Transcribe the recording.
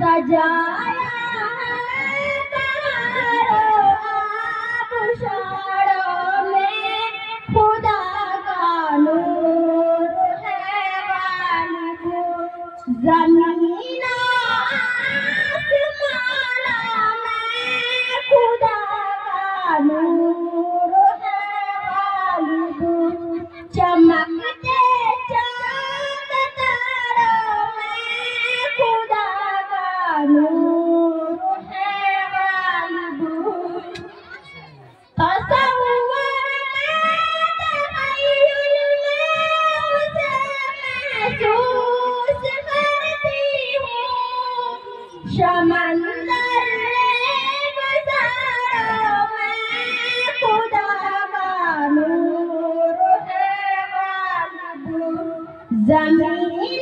सजाया ज़मीनो आसमानों में खुदा का नूर है गालिब। चमकते चाँद तारों में खुदा का नूर है गालिब। समंदर गुज़ारों में खुदा का नूर है गालिब। ज़मीन